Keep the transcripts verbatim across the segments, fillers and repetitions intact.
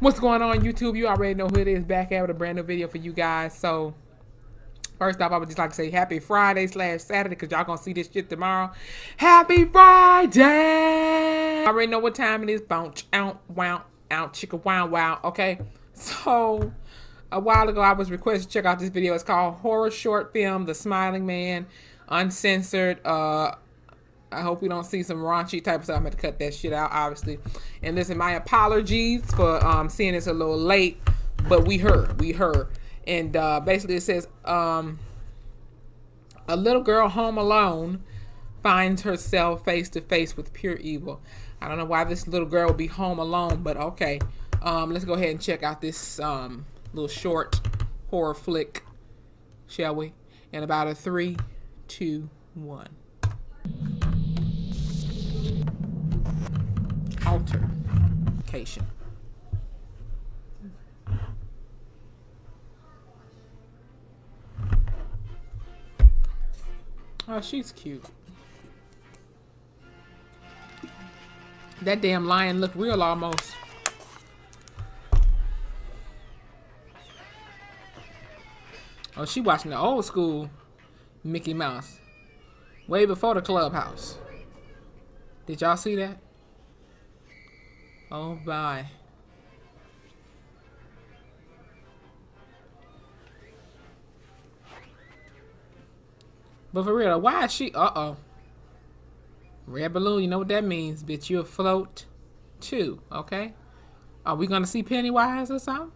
What's going on, YouTube? You already know who it is. Back out with a brand new video for you guys. So first off, I would just like to say happy Friday slash Saturday, because y'all gonna see this shit tomorrow. Happy Friday! I already know what time it is. Bounce, out, wow, out, chicka, wow, wow. Okay, so a while ago I was requested to check out this video. It's called Horror Short Film The Smiling Man Uncensored. Uh, I hope we don't see some raunchy type of stuff. I'm gonna cut that shit out, obviously. And listen, my apologies for um, seeing this a little late, but we heard, we heard. And uh, basically it says, um, a little girl home alone finds herself face to face with pure evil. I don't know why this little girl would be home alone, but okay. Um, let's go ahead and check out this um, little short horror flick, shall we? In about a three, two, one. Altercation. Oh, she's cute. That damn lion looked real almost. Oh, she watching the old school Mickey Mouse. Way before the Clubhouse. Did y'all see that? Oh, bye. But for real, why is she? Uh-oh. Red balloon, you know what that means, bitch. You'll float too, okay? Are we going to see Pennywise or something?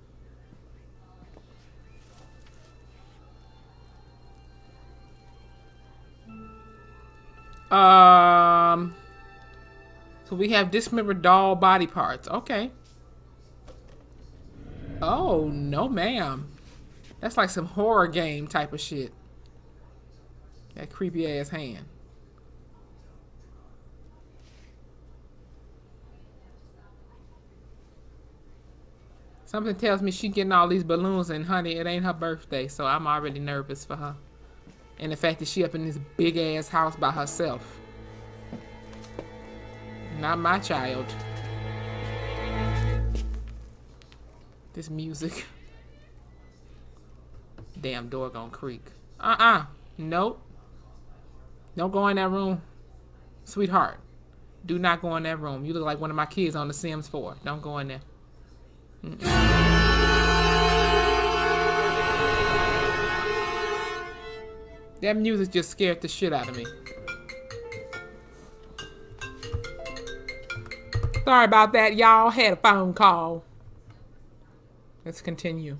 Um... So we have dismembered doll body parts. Okay. Oh, no ma'am. That's like some horror game type of shit. That creepy ass hand. Something tells me she's getting all these balloons, and honey, it ain't her birthday, so I'm already nervous for her. And the fact that she up in this big ass house by herself. Not my child. This music. Damn door gonna creak. Uh-uh. Nope. Don't go in that room. Sweetheart. Do not go in that room. You look like one of my kids on the Sims four. Don't go in there. Mm-mm. That music just scared the shit out of me. Sorry about that, y'all. Had a phone call. Let's continue.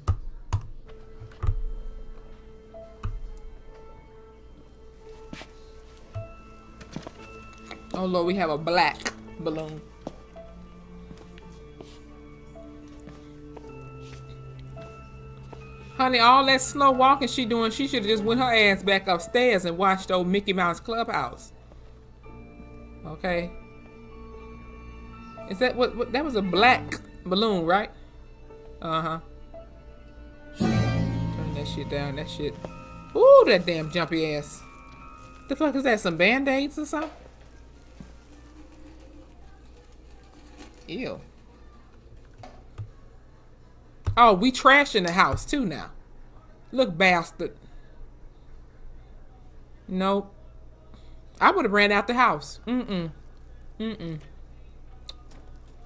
Oh, Lord, we have a black balloon. Honey, all that slow walking she doing, she should have just went her ass back upstairs and watched old Mickey Mouse Clubhouse. Okay. Is that what, what? That was a black balloon, right? Uh-huh. Turn that shit down, that shit. Ooh, that damn jumpy ass. The fuck is that? Some Band-Aids or something? Ew. Oh, we trash in the house too now. Look, bastard. Nope. I would have ran out the house. Mm-mm. Mm-mm.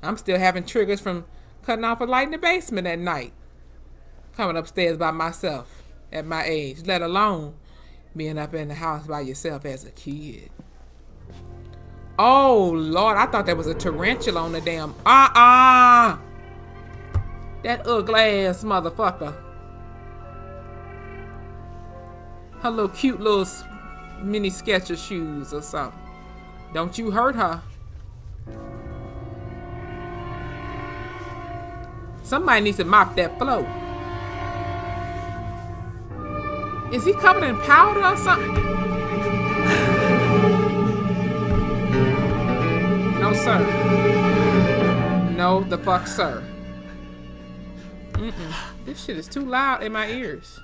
I'm still having triggers from cutting off a light in the basement at night. Coming upstairs by myself at my age, let alone being up in the house by yourself as a kid. Oh, Lord, I thought that was a tarantula on the damn... Uh-uh! That ugly-ass motherfucker. Her little cute little mini Skechers shoes or something. Don't you hurt her. Somebody needs to mop that floor. Is he covered in powder or something? No, sir. No, the fuck, sir. Mm-mm. This shit is too loud in my ears.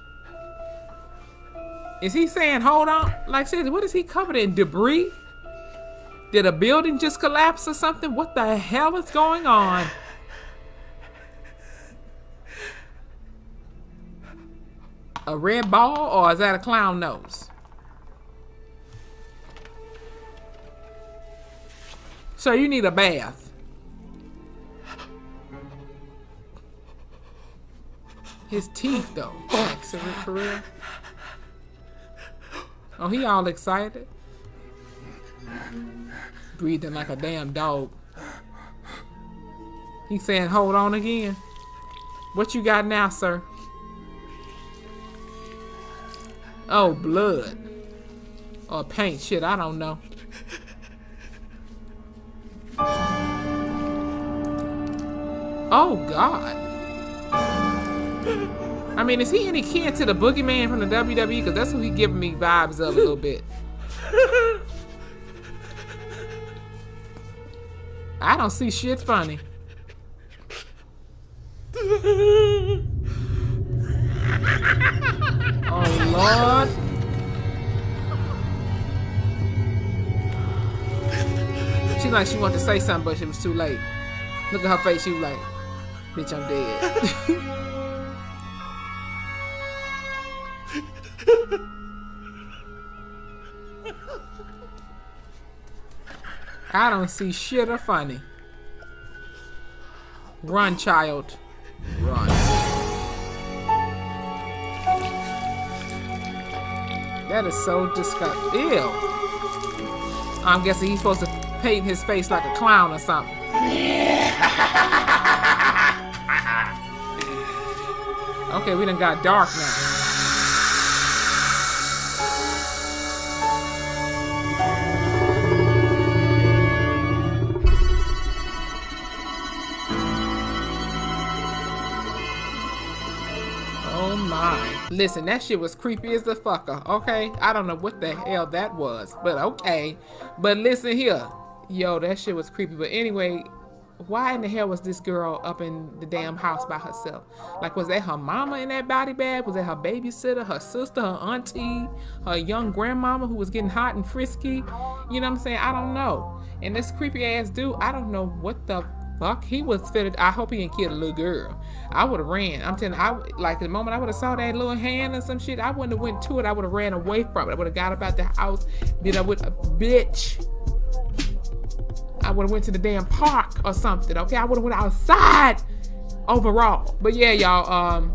Is he saying, hold on? Like, seriously, what is he covered in? Debris? Did a building just collapse or something? What the hell is going on? a red ball or is that a clown nose? So you need a bath. His teeth though. Accident for real. Oh, he all excited. Breathing like a damn dog. He saying, hold on again. What you got now, sir? Oh, blood. Or paint. Shit, I don't know. Oh, God. I mean, is he any kin to the boogeyman from the W W E? Because that's who he giving me vibes of a little bit. I don't see shit funny. Oh, Lord. She like she wanted to say something, but she was too late. Look at her face. She was like, bitch, I'm dead. I don't see shit or funny. Run, child. Run. That is so disgusting. Ew. I'm guessing he's supposed to paint his face like a clown or something. Okay, we done got dark now. Listen, that shit was creepy as the fucker, okay? I don't know what the hell that was, but okay. But listen here. Yo, that shit was creepy. But anyway, why in the hell was this girl up in the damn house by herself? Like, was that her mama in that body bag? Was that her babysitter, her sister, her auntie, her young grandmama who was getting hot and frisky? You know what I'm saying? I don't know. And this creepy ass dude, I don't know what the... fuck, he was fitted. I hope he didn't kill a little girl. I would have ran. I'm telling you, I, like the moment I would have saw that little hand or some shit, I wouldn't have went to it. I would have ran away from it. I would have got about the house. Then I would have, bitch. I would have went to the damn park or something, okay? I would have went outside overall. But yeah, y'all, um,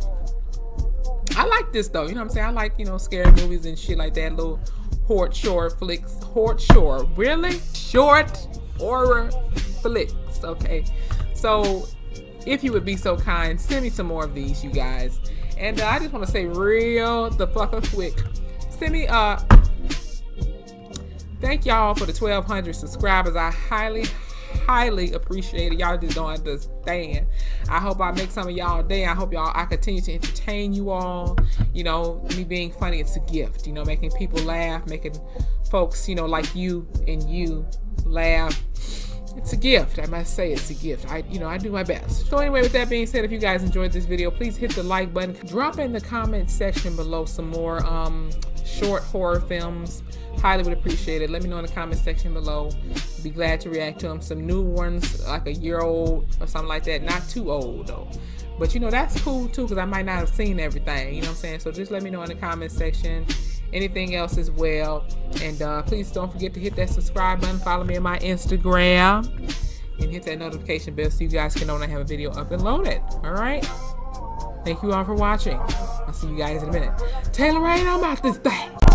I like this though. You know what I'm saying? I like, you know, scary movies and shit like that. Little horror short flicks. Horror short. Really? Short horror flicks. Okay, so if you would be so kind, send me some more of these, you guys. And uh, I just want to say real the fucker quick, send me uh thank y'all for the twelve hundred subscribers. I highly highly appreciate it. Y'all just don't understand. I hope I make some of y'all day. I hope y'all I continue to entertain you all. You know, me being funny, it's a gift, you know, making people laugh, making folks, you know, like you and you laugh. It's a gift. I must say it's a gift. I, you know, I do my best. So anyway, with that being said, if you guys enjoyed this video, please hit the like button. Drop in the comment section below some more um, short horror films. Highly would appreciate it. Let me know in the comment section below. Be glad to react to them. Some new ones, like a year old or something like that. Not too old, though. But, you know, that's cool, too, because I might not have seen everything. You know what I'm saying? So just let me know in the comment section. Anything else as well, and uh please don't forget to hit that subscribe button, follow me on my Instagram, and hit that notification bell so you guys can know when I have a video up and loaded. All right, thank you all for watching. I'll see you guys in a minute. Taylor Rain, I'm out this thing.